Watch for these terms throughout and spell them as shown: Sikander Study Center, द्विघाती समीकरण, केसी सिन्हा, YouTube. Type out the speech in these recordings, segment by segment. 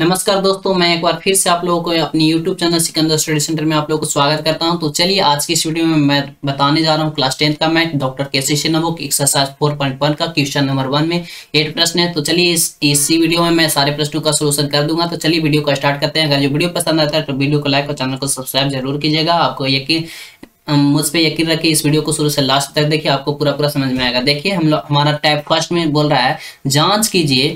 नमस्कार दोस्तों, मैं एक बार फिर से आप लोगों को अपनी YouTube channel Sikandar study centre में आप लोगों को स्वागत करता हूं। तो चलिए आज की इस वीडियो में मैं बताने जा रहा हूं क्लास 10th का math doctor केसी सिन्हा exercise 4.1 का क्वेश्चन नंबर 1 में 8 प्रश्न है। तो चलिए इसी वीडियो में मैं सारे प्रश्नों का सोल्यूशन कर दूंगा। तो चलिए वीडियो को स्टार्ट करते हैं। अगर जो वीडियो पसंद आता है तो वीडियो को लाइक और चैनल को सब्सक्राइब जरूर कीजिएगा। आपको मुझ पर यकीन रखिए, इस वीडियो को शुरू से लास्ट तक देखिए, आपको पूरा पूरा समझ में आएगा। देखिए हमारा टाइप फर्स्ट में बोल रहा है जाँच कीजिए,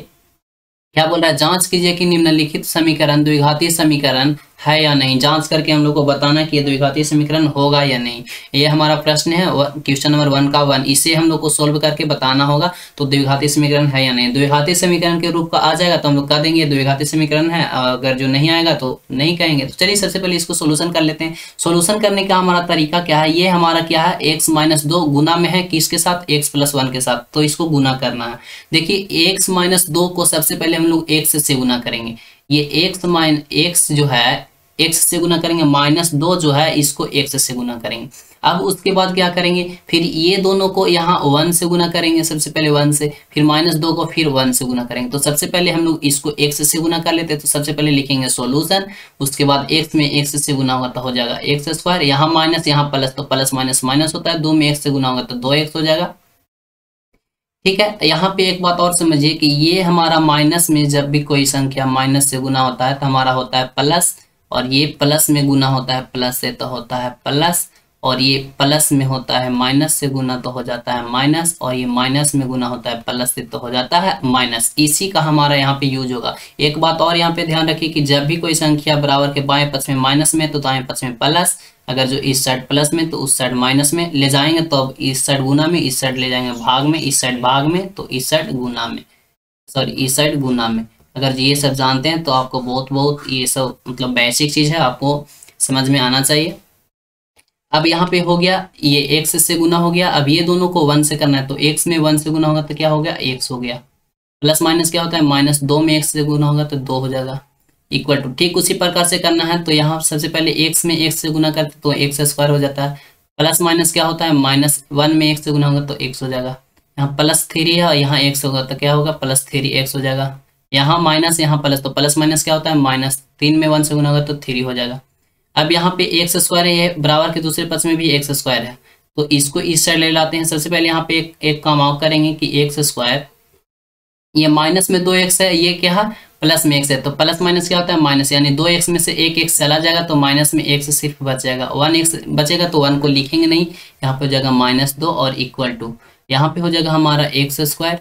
क्या बोल रहा है, जांच कीजिए कि निम्नलिखित समीकरण द्विघाती समीकरण है या नहीं। जांच करके हम लोग को बताना कि द्विघाती समीकरण होगा या नहीं। ये हमारा प्रश्न है क्वेश्चन नंबर 1 का 1, इसे हम लोग को सोल्व करके बताना होगा तो द्विघाती समीकरण है या नहीं। द्विघाती समीकरण के रूप का आ जाएगा तो हम लोग कह देंगे द्विघाती समीकरण है, अगर जो नहीं आएगा तो नहीं कहेंगे। तो चलिए सबसे पहले इसको सोल्यूशन कर लेते हैं। सोल्यूशन करने का हमारा तरीका क्या है, ये हमारा क्या है, x-2 गुना में है किसके साथ, x+1 के साथ। तो इसको गुना करना है। देखिए x-2 को सबसे पहले हम लोग x से गुना करेंगे। ये x जो है x से गुना करेंगे, -2 जो है इसको x से गुना करेंगे। अब उसके बाद क्या करेंगे, फिर ये दोनों को यहाँ 1 से गुना करेंगे, सबसे पहले 1 से, फिर -2 को फिर 1 से गुना करेंगे। तो सबसे पहले हम लोग इसको x से गुना कर लेते हैं। तो सबसे पहले लिखेंगे सोल्यूशन, उसके बाद x में x से गुना होता हो जाएगा x², यहाँ माइनस यहाँ प्लस तो प्लस माइनस माइनस होता है, 2 में x से गुना होगा तो 2x हो जाएगा। ठीक है, यहाँ पे एक बात और समझिए कि ये हमारा माइनस में जब भी कोई संख्या माइनस से गुना होता है तो हमारा होता है प्लस, और ये प्लस में गुना होता है प्लस से तो होता है प्लस, और ये प्लस में होता है माइनस से गुना तो हो जाता है माइनस, और ये माइनस में गुना होता है प्लस से तो हो जाता है माइनस। इसी का हमारा यहाँ पे यूज होगा। एक बात और यहाँ पे ध्यान रखिए कि जब भी कोई संख्या बराबर के बाएं पक्ष में माइनस में तो दाएं पक्ष में प्लस, अगर जो इस साइड प्लस में तो उस साइड माइनस में ले जाएंगे, तो अब इस साइड गुना में, इस साइड ले जाएंगे भाग में, इस साइड भाग में तो इस साइड गुना में, सॉरी इस साइड गुना में। अगर ये सब जानते हैं तो आपको बहुत ये सब मतलब बेसिक चीज़ है, आपको समझ में आना चाहिए। अब यहाँ पे हो गया ये x से गुना हो गया, अब ये दोनों को 1 से करना है तो x में 1 से गुना होगा तो क्या हो गया x हो गया, प्लस माइनस क्या होता है -2 में x से गुना होगा तो 2 हो जाएगा इक्वल टू। ठीक उसी प्रकार से करना है तो यहाँ सबसे पहले x में x से गुना करते तो x² हो जाता है, प्लस माइनस क्या होता है -1 में x से गुना होगा तो x हो जाएगा, यहाँ +3 है और यहाँ x होगा तो क्या होगा +3x हो जाएगा, यहाँ माइनस यहाँ प्लस तो प्लस माइनस क्या होता है -3 में 1 से गुना होगा तो 3 हो जाएगा। अब यहाँ पे x² है, बराबर के दूसरे पक्ष में भी x² है तो इसको इस साइड ले लाते हैं। सबसे पहले यहाँ पे एक काम आउट करेंगे कि x², ये माइनस में 2x है, ये क्या है प्लस में x है तो प्लस माइनस क्या होता है माइनस, यानी 2x में से 1x चला जाएगा तो माइनस में x सिर्फ बच जाएगा, 1x बचेगा तो 1 को लिखेंगे नहीं, यहाँ पे हो जाएगा -2 और इक्वल टू यहाँ पे हो जाएगा हमारा x²।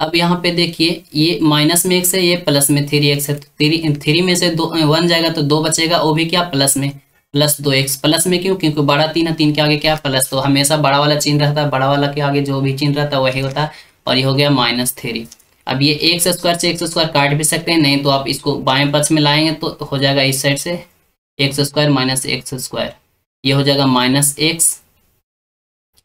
अब यहाँ पे देखिए ये माइनस में x है, ये प्लस में 3x है तो 3 में से 1 जाएगा तो 2 बचेगा, वो भी क्या प्लस में +2x, प्लस में क्यों, क्योंकि बड़ा 3 है, 3 के आगे क्या प्लस, तो हमेशा बड़ा वाला चिन्ह रहता है, बड़ा वाला के आगे जो भी चिन्ह रहता है वही होता है, और ये हो गया -3। अब ये x² से x² काट भी सकते हैं, नहीं तो आप इसको बाएं पक्ष में लाएंगे तो हो जाएगा इस साइड से x² - x², ये हो जाएगा -x।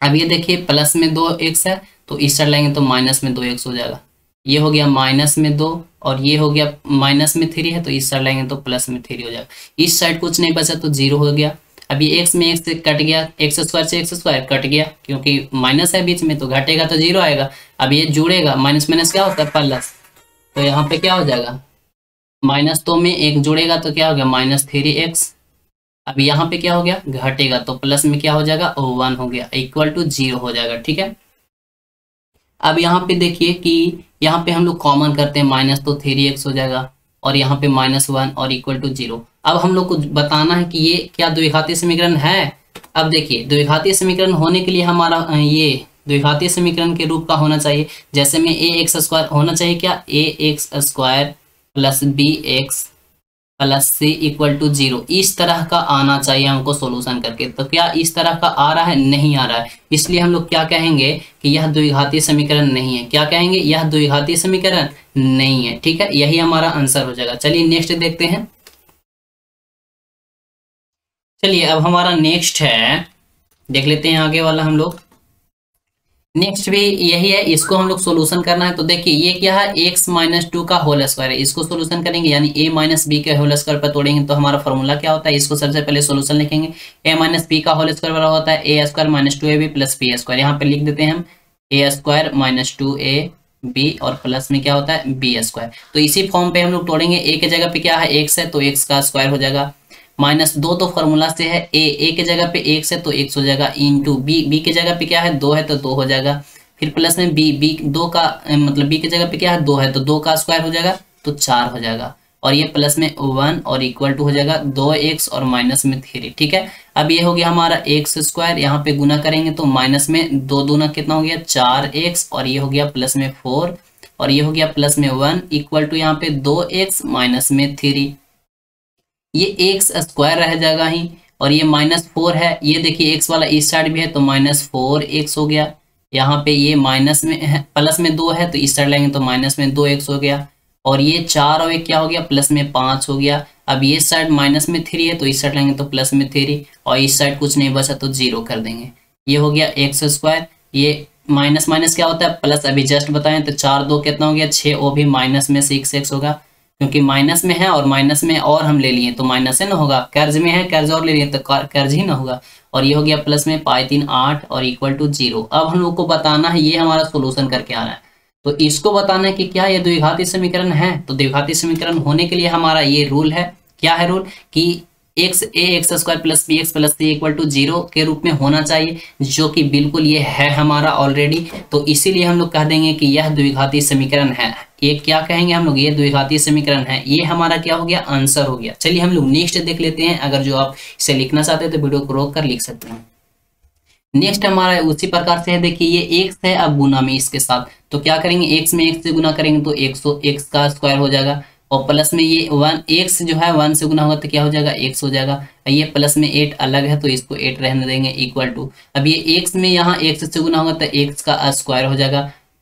अब ये देखिए प्लस में 2x है तो इस साइड लाएंगे तो माइनस में 2x हो जाएगा, ये हो गया -2 और ये हो गया -3 है तो इस साइड लाएंगे तो +3 हो जाएगा, इस साइड कुछ नहीं बचा तो 0 हो गया। अब ये x में x से कट गया, x² से x² कट गया, क्योंकि माइनस है बीच में तो घटेगा तो 0 आएगा। अब ये जुड़ेगा, माइनस माइनस क्या होता है प्लस, तो यहाँ पे क्या हो जाएगा -2 में 1 जुड़ेगा तो क्या हो गया -3x। अब यहाँ पे क्या हो गया घटेगा तो प्लस में क्या हो जाएगा 1 हो गया इक्वल टू 0 हो जाएगा। ठीक है, अब यहाँ पे देखिए कि यहाँ पे हम लोग कॉमन करते हैं माइनस तो 3x हो जाएगा और यहाँ पे -1 और इक्वल टू 0। अब हम लोग को बताना है कि ये क्या द्विघाती समीकरण है। अब देखिए द्विघाती समीकरण होने के लिए हमारा ये द्विघाती समीकरण के रूप का होना चाहिए, जैसे में ax² होना चाहिए, क्या ax² + bx + c = 0, इस तरह का आना चाहिए हमको सोल्यूशन करके। तो क्या इस तरह का आ रहा है, नहीं आ रहा है, इसलिए हम लोग क्या कहेंगे कि यह द्विघाती समीकरण नहीं है। क्या कहेंगे, यह द्विघाती समीकरण नहीं है। ठीक है, यही हमारा आंसर हो जाएगा। चलिए नेक्स्ट देखते हैं। चलिए अब हमारा नेक्स्ट है, देख लेते हैं आगे वाला हम लोग, नेक्स्ट भी यही है, इसको हम लोग सोल्यूशन करना है। तो देखिए ये क्या है x-2 का होल स्क्वायर है, इसको सोल्यूशन करेंगे यानी a - b के होल स्क्वायर पर तोड़ेंगे। तो हमारा फॉर्मूला क्या होता है, इसको सबसे पहले सोल्यूशन लिखेंगे, a - b का होल स्क्वायर बराबर होता है a² - 2ab + b², यहाँ पे लिख देते हैं हम a² - 2a b और प्लस में क्या होता है बी स्क्वायर। तो इसी फॉर्म पे हम लोग तोड़ेंगे, a के जगह पे क्या है x है तो x का स्क्वायर हो जाएगा माइनस दो, तो फॉर्मूला से है a के जगह पे x है तो x हो जाएगा इंटू b के जगह पे क्या है दो है तो दो हो जाएगा, फिर प्लस में b दो का मतलब b के जगह पे क्या है दो है तो दो का स्क्वायर हो जाएगा तो चार हो जाएगा, और ये प्लस में वन और इक्वल टू हो जाएगा दो एक्स और माइनस में थ्री। ठीक है, अब ये हो गया हमारा एक्स स्क्वायर, यहाँ पे गुना करेंगे तो माइनस में दो दूना कितना हो गया चार एक्स, और ये हो गया प्लस में फोर और ये हो गया प्लस में वन इक्वल टू यहाँ पे दो एक्स माइनस में थ्री, ये एक्स स्क्वायर रह जाएगा ही, और ये माइनस फोर है, ये देखिए एक्स वाला इस साइड भी है तो माइनस फोर एक्स हो गया, यहाँ पे ये माइनस में प्लस में दो है तो इस साइड लेंगे तो माइनस में दो एक्स हो गया, और ये चार और एक क्या हो गया प्लस में पाँच हो गया। अब ये साइड माइनस में थ्री है तो इस साइड लेंगे तो प्लस में थ्री, और इस साइड कुछ नहीं बचा तो जीरो कर देंगे। ये हो गया एक्स स्क्वायर, ये माइनस माइनस क्या होता है प्लस, अभी जस्ट बताएं तो चार दो कितना हो गया छः, वो भी माइनस में सिक्स एक्स होगा, क्योंकि माइनस में है और माइनस में और हम ले लिए तो माइनस से ना होगा, कर्ज में है कर्ज और ले लिए तो कर्ज ही ना होगा, और ये हो गया प्लस में पाई तीन आठ और इक्वल टू जीरो। अब हम लोग को बताना है, ये हमारा सोल्यूशन करके आ रहा है, तो इसको बताना है कि क्या ये द्विघाती समीकरण है। तो द्विघाती समीकरण होने के लिए हमारा ये रूल है, क्या है रूल कि x a x square plus b x plus c equal to zero के रूप में होना चाहिए, जो कि बिल्कुल ये है हमारा ऑलरेडी, तो इसीलिए हम लोग कह देंगे कि यह द्विघाती समीकरण है। ये क्या कहेंगे हम लोग, ये द्विघाती समीकरण है, ये हमारा क्या हो गया आंसर हो गया। चलिए हम लोग नेक्स्ट देख लेते हैं, अगर जो आप इसे लिखना चाहते हैं तो वीडियो को रोक कर लिख सकते हैं। नेक्स्ट हमारा उसी प्रकार से है, देखिए ये एक्स है अब गुना में इसके साथ, तो क्या करेंगे एक्स में एक्स से गुना करेंगे तो एक्स का स्क्वायर हो जाएगा, और प्लस में ये वन एक्स जो है वन से गुना होगा तो क्या हो जाएगा एक्स हो जाएगा, ये प्लस में एट अलग है तो इसको एट रहने देंगे इक्वल टू। अब ये एक्स में यहाँ एक्स से गुना होगा तो एक्स का स्क्वायर हो जाएगा,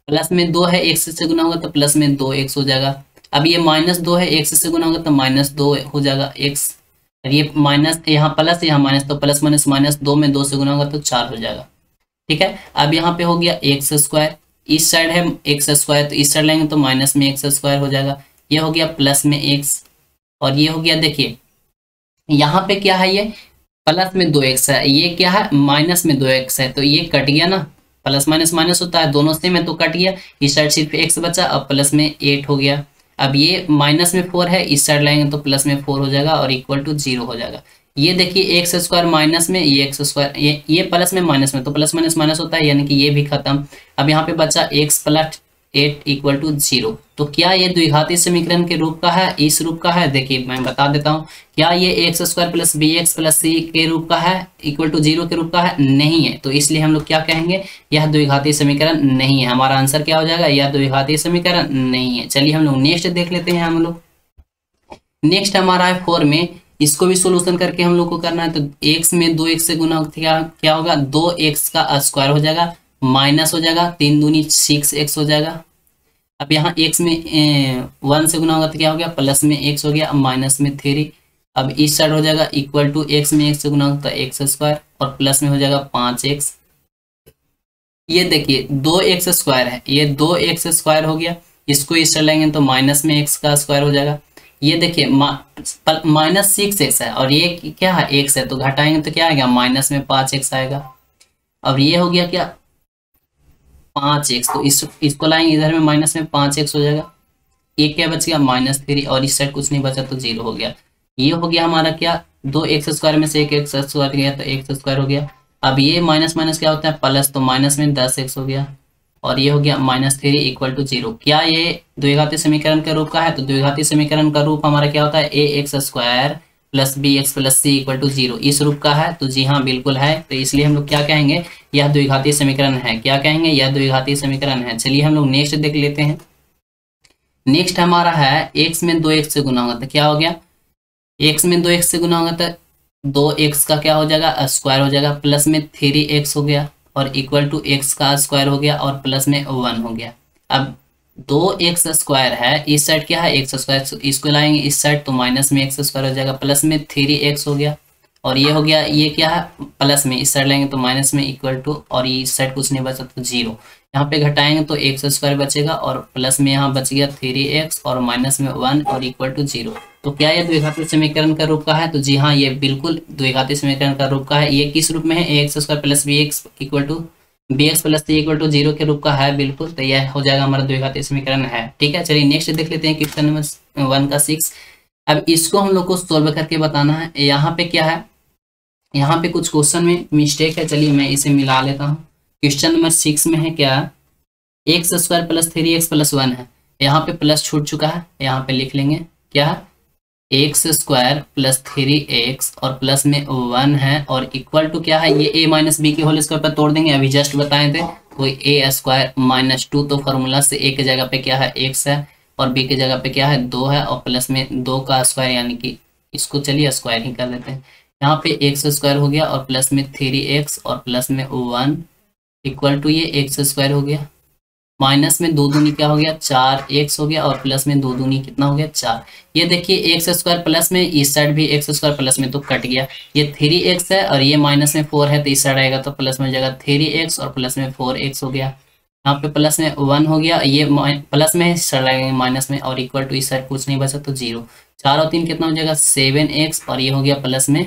प्लस में दो है एक्स से गुना होगा तो प्लस में दो एक्स हो जाएगा, अब ये माइनस दो है एक्स से गुना होगा तो माइनस दो हो जाएगा एक्स, ये माइनस यहाँ प्लस यहाँ माइनस तो प्लस माइनस माइनस, दो में दो से गुना होगा तो चार हो जाएगा। ठीक है, अब यहाँ पे हो गया एक्स स्क्वायर, इस साइड है एक्स स्क्वायर तो इस साइड लेंगे तो माइनस में एक्स स्क्वायर हो जाएगा, ये हो गया प्लस में एक्स, और ये हो गया देखिए यहाँ पे क्या है ये प्लस में दो एक्स है, ये क्या है माइनस में दो एक्स है, तो ये कट गया ना, प्लस माइनस माइनस होता है दोनों से में तो कट गया, इस साइड सिर्फ एक्स बचा और प्लस में एट हो गया। अब ये माइनस में फोर है, इस साइड लाएंगे तो प्लस में फोर हो जाएगा और इक्वल टू जीरो हो जाएगा। ये देखिए एक्स स्क्वायर माइनस में ये एक्स स्क्वायर ये प्लस में माइनस में तो प्लस माइनस माइनस होता है, यानी कि ये भी खत्म। अब यहाँ पे बचा x plus eight equal to zero. तो क्या ये द्विघाती समीकरण के रूप का है, इस रूप का है, देखिए मैं बता देता हूँ, क्या ये x square plus b x plus c के रूप का है इक्वल टू जीरो के रूप का है, नहीं है, तो इसलिए हम लोग क्या कहेंगे यह द्विघाती समीकरण नहीं है। हमारा आंसर क्या हो जाएगा, यह द्विघाती समीकरण नहीं है। चलिए हम लोग नेक्स्ट देख लेते हैं। हम लोग नेक्स्ट हमारा है फोर में, इसको भी सोल्यूशन करके हम लोग को करना है, तो एक्स में दो एक्स से गुना क्या होगा दो एक्स का स्क्वायर हो जाएगा, माइनस हो जाएगा तीन दूनी सिक्स एक्स हो जाएगा। अब यहाँ एक्स में वन से गुना होगा तो क्या हो गया प्लस में एक्स हो गया, अब माइनस में थ्री, अब इस साइड हो जाएगा इक्वल टू एक्स में एक्स से गुना होगा तो एक्स स्क्वायर और प्लस में हो जाएगा पाँच एक्स। ये देखिए दो एक्स स्क्वायर है, ये दो एक्स स्क्वायर हो गया, इसको इस साइड लेंगे तो माइनस में एक्स का स्क्वायर हो जाएगा। ये देखिए माइनस सिक्स एक्स है और ये क्या है एक्स है, तो घटाएंगे तो क्या आएगा माइनस में पाँच एक्स आएगा। अब ये हो गया क्या पाँच एक्स, तो इसको लाएंगे इधर में माइनस में पाँच एक्स हो जाएगा, एक क्या बच गया माइनस थ्री और इस साइड कुछ नहीं बचा तो जीरो हो गया। ये हो गया हमारा क्या दो एक्स स्क्वायर में से एक एक्स स्क्वायर गया तो एक्स स्क्वायर हो गया। अब ये माइनस माइनस क्या होता है प्लस, तो माइनस में दस एक्स हो गया और ये हो गया minus three equal to zero. क्या ये द्विघाती समीकरण के रूप का है, तो द्विघाती समीकरण का रूप हमारा क्या होता है a x square plus b x plus c equal to zero, इस रूप का है, तो जी हाँ बिल्कुल है, तो इसलिए हम लोग क्या कहेंगे यह द्विघाती समीकरण है। क्या कहेंगे यह द्विघाती समीकरण है। चलिए हम लोग नेक्स्ट देख लेते हैं। नेक्स्ट हमारा है एक्स में दो एक्स से गुना होगा तो क्या हो गया, एक्स में दो एक्स से गुना होगा तो दो एक्स का क्या हो जाएगा स्क्वायर हो जाएगा, प्लस में थ्री एक्स हो गया और इक्वल टू एक्स का स्क्वायर हो गया और प्लस में वन हो गया। अब दो एक्स स्क्वायर है, इस साइड क्या है एक्स स्क्वायर, इसको लाएंगे इस साइड तो माइनस में एक्स स्क्वायर हो जाएगा, प्लस में थ्री एक्स हो गया और ये हो गया ये क्या है प्लस में, इस साइड लाएंगे तो माइनस में इक्वल टू और इस साइड कुछ नहीं बचा तो जीरो। यहाँ पे घटाएंगे तो एक्स स्क्वायर बचेगा और प्लस में यहाँ बच गया थ्री एक्स और माइनस में वन और इक्वल टू जीरो। तो क्या यह द्विघाती समीकरण का रूप का है, तो जी हाँ ये बिल्कुल द्विघाती समीकरण का रूप का है। ये किस रूप में है x square plus b x equal to bx plus c equal to 0 के रूप का है बिल्कुल। तो यह हो जाएगा हमारा द्विघात समीकरण है। ठीक है, चलिए नेक्स्ट देख लेते हैं क्वेश्चन नंबर 1 का 6। अब इसको हम लोग को सोल्व करके बताना है। यहाँ पे क्या है, यहाँ पे कुछ क्वेश्चन में मिस्टेक है, चलिए मैं इसे मिला लेता हूँ। क्वेश्चन नंबर 6 में है क्या, x square plus 3x plus 1 है, यहाँ पे प्लस छूट चुका है, यहाँ पे लिख लेंगे क्या, एक्स स्क्वायर प्लस 3x और प्लस में 1 है और इक्वल टू क्या है, ये a माइनस बी के होल स्क्वायर पर तोड़ देंगे। अभी जस्ट बताए थे कोई ए स्क्वायर माइनस 2, तो फॉर्मूला से a के जगह पे क्या है x है और b के जगह पे क्या है 2 है और प्लस में 2 का स्क्वायर, यानी कि इसको चलिए स्क्वायर ही कर लेते हैं। यहाँ पे एक्स स्क्वायर हो गया और प्लस में 3x और प्लस में 1 इक्वल टू ये एक्स स्क्वायर हो गया, माइनस में 2 दूनी क्या हो गया 4x हो गया और प्लस में 2 दूनी कितना हो गया 4। ये देखिए एक्स स्क्वायर प्लस में, इस साइड भी एक्स स्क्वायर प्लस में तो कट गया, ये 3x है और ये माइनस में 4 है, तो इस साइड आएगा तो प्लस में जगह 3x और प्लस में 4x हो गया। यहाँ पे प्लस में 1 हो गया, ये प्लस में चलाएंगे माइनस में और इक्वल टू इस साइड कुछ नहीं बचा तो 0, 4 और 3 कितना हो जाएगा 7x और ये हो गया प्लस में,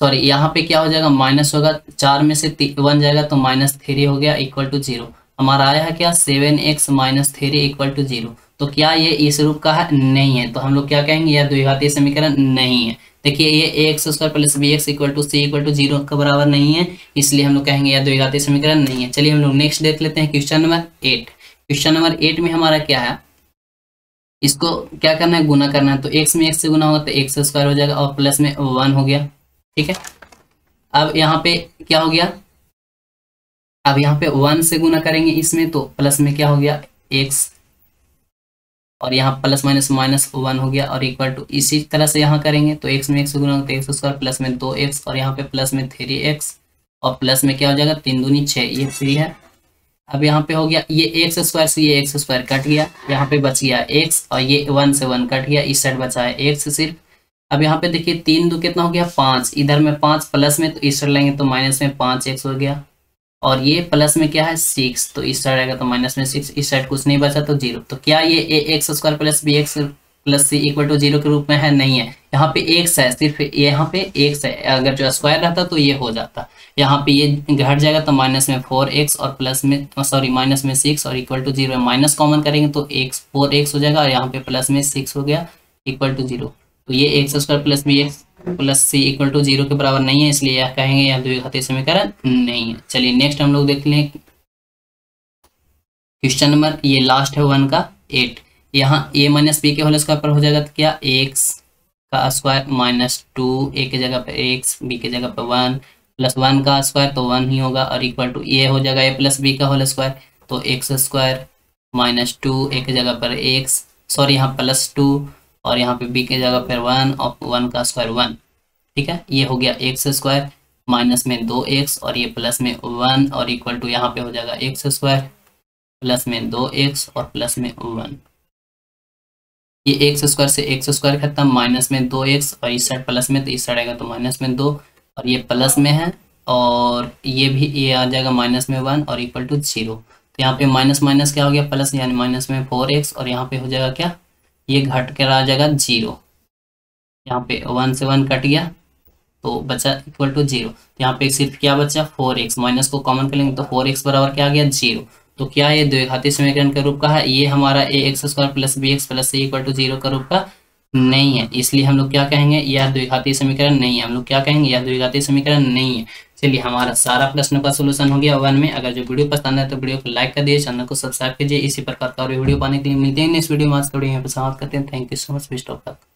सॉरी यहाँ पे क्या हो जाएगा माइनस होगा, 4 में से 1 जाएगा तो माइनस 3 हो गया इक्वल टू 0। हमारा आया है क्या 7x माइनस 3 इक्वल टू 0। तो क्या ये इस रूप का है, नहीं है, तो हम लोग क्या कहेंगे यह द्विघातीय समीकरण नहीं है। देखिए ये x square plus b x equal to c equal to 0 के बराबर नहीं है, इसलिए हम लोग कहेंगे यह द्विघातीय समीकरण नहीं है। चलिए हम लोग नेक्स्ट देख लेते हैं क्वेश्चन नंबर 8। क्वेश्चन नंबर 8 में हमारा क्या है, इसको क्या करना है, गुना करना है, तो एक्स में एक्स से गुना होगा तो एक्स स्क्वायर हो जाएगा और प्लस में 1 हो गया। ठीक है, अब यहाँ पे क्या हो गया, अब यहाँ पे 1 से गुना करेंगे इसमें तो प्लस में क्या हो गया x और यहाँ प्लस माइनस माइनस 1 हो गया और इक्वल टू, इसी तरह से यहाँ करेंगे तो x में x से गुना होगा तो एक्स स्क्वायर प्लस में 2x और यहाँ पे प्लस में 3x और प्लस में क्या हो जाएगा 3 दूनी 6, ये 3 है। अब यहाँ पे हो गया ये एक्स स्क्वायर से ये एक्स स्क्वायर कट गया, यहाँ पे बच गया x और ये 1 से 1 कट गया, इस साइड बचा है x सिर्फ। अब यहाँ पे देखिए 3 2 कितना हो गया 5, इधर में 5 प्लस में तो इस साइड लेंगे तो माइनस में 5x हो गया और ये प्लस में क्या है 6 तो इस साइड आएगा तो माइनस में 6, इस साइड कुछ नहीं बचा तो 0। तो क्या ये x square plus b x plus c equal to 0 के रूप में है, नहीं है, यहाँ पे x है सिर्फ, यहाँ पे x है, अगर जो स्क्वायर रहता तो ये हो जाता, यहाँ पे ये घट जाएगा तो माइनस में 4x और प्लस में सॉरी माइनस में 6 और इक्वल टू 0, माइनस कॉमन करेंगे तो 4x हो जाएगा और यहाँ पे प्लस में 6 हो गया इक्वल टू 0। तो ये x square plus b x plus c equal to 0 के बराबर नहीं है, इसलिए यह कहेंगे यह द्विघातीय समीकरण नहीं है। चलिए नेक्स्ट हम लोग देख लें क्वेश्चन नंबर, ये लास्ट है 1 का 8। यहाँ a माइनस बी के होल स्क्वायर पर हो जाएगा तो क्या x का स्क्वायर माइनस 2, a के जगह पर x, b के जगह पर 1, प्लस 1 का स्क्वायर तो 1 ही होगा और इक्वल टू ये हो जाएगा a प्लस बी का होल स्क्वायर, तो एक्स स्क्वायर माइनस 2, a के जगह पर x सॉरी यहाँ प्लस 2 और यहाँ पे b के जगह पर 1 और 1 का स्क्वायर 1। ठीक है, ये हो गया एक्स स्क्वायर माइनस में 2x और ये प्लस में 1 और इक्वल टू यहाँ पे हो जाएगा एक्स स्क्वायर प्लस में 2x और प्लस में 1, ये एक्स स्क्वायर से एक्स स्क्वायर खत्म, माइनस में 2x और इस साइड प्लस में तो इस साइड आएगा तो माइनस में 2 और ये प्लस में है और ये भी ये आ जाएगा माइनस में 1 और इक्वल टू 0। तो यहाँ पे माइनस माइनस क्या हो गया प्लस, यानी माइनस में 4x और यहाँ पे हो जाएगा क्या, ये घट कर आ जाएगा 0, यहाँ पे 1 से 1 कट गया तो बचा इक्वल टू 0। तो यहाँ पे सिर्फ क्या बचा 4x, माइनस को कॉमन कर लेंगे तो 4x बराबर क्या आ गया 0। तो क्या ये द्विघातीय समीकरण के रूप का है, ये हमारा a x square plus b x plus c equal to 0 का रूप का नहीं है, इसलिए हम लोग क्या कहेंगे यह द्विघातीय समीकरण नहीं है। हम लोग क्या कहेंगे यह द्विघातीय समीकरण नहीं है। चलिए हमारा सारा प्रश्नों का सोल्यूशन हो गया 1 में। अगर जो वीडियो पसंद आए तो वीडियो को लाइक कर दीजिए, चैनल को सब्सक्राइब कीजिए। इसी प्रकार का और वीडियो पाने के लिए मिलते हैं नेक्स्ट वीडियो में। आज के वीडियो यहाँ पर समाप्त करते हैं। Thank you so much, best of luck.